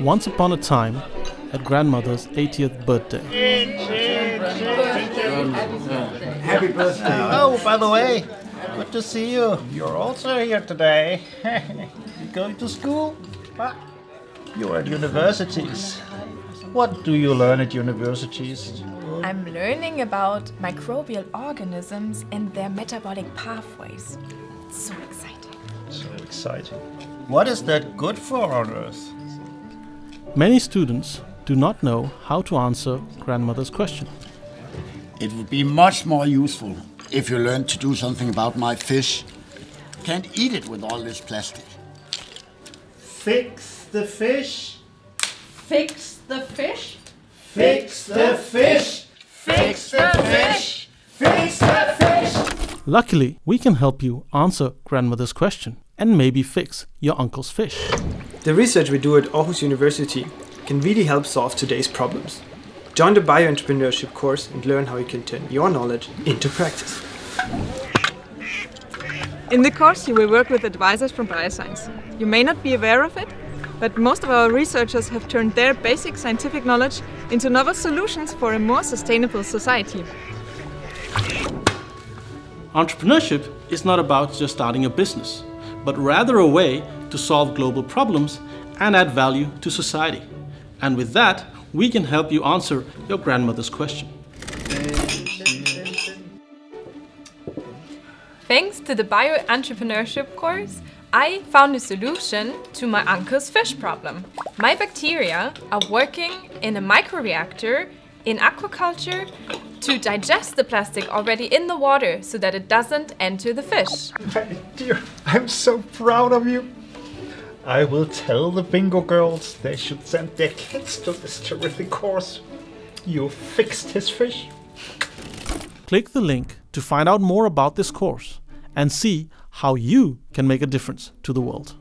Once upon a time, at grandmother's 80th birthday. Happy birthday. Oh, by the way, good to see you. You're also here today. You're going to school? But you're at universities. What do you learn at universities? I'm learning about microbial organisms and their metabolic pathways. It's so exciting. So exciting. What is that good for on Earth? Many students do not know how to answer grandmother's question. It would be much more useful if you learned to do something about my fish. Can't eat it with all this plastic. Fix the fish. Fix the fish. Fix the fish. Fix the fish. Fix the fish. Luckily, we can help you answer grandmother's question and maybe fix your uncle's fish. The research we do at Aarhus University can really help solve today's problems. Join the bioentrepreneurship course and learn how you can turn your knowledge into practice. In the course, you will work with advisors from bioscience. You may not be aware of it, but most of our researchers have turned their basic scientific knowledge into novel solutions for a more sustainable society. Entrepreneurship is not about just starting a business, but rather a way to solve global problems and add value to society. And with that, we can help you answer your grandmother's question. Thanks to the bioentrepreneurship course, I found a solution to my uncle's fish problem. My bacteria are working in a microreactor in aquaculture to digest the plastic already in the water so that it doesn't enter the fish. My dear, I'm so proud of you. I will tell the bingo girls they should send their kids to this terrific course. You fixed his fish. Click the link to find out more about this course and see how you can make a difference to the world.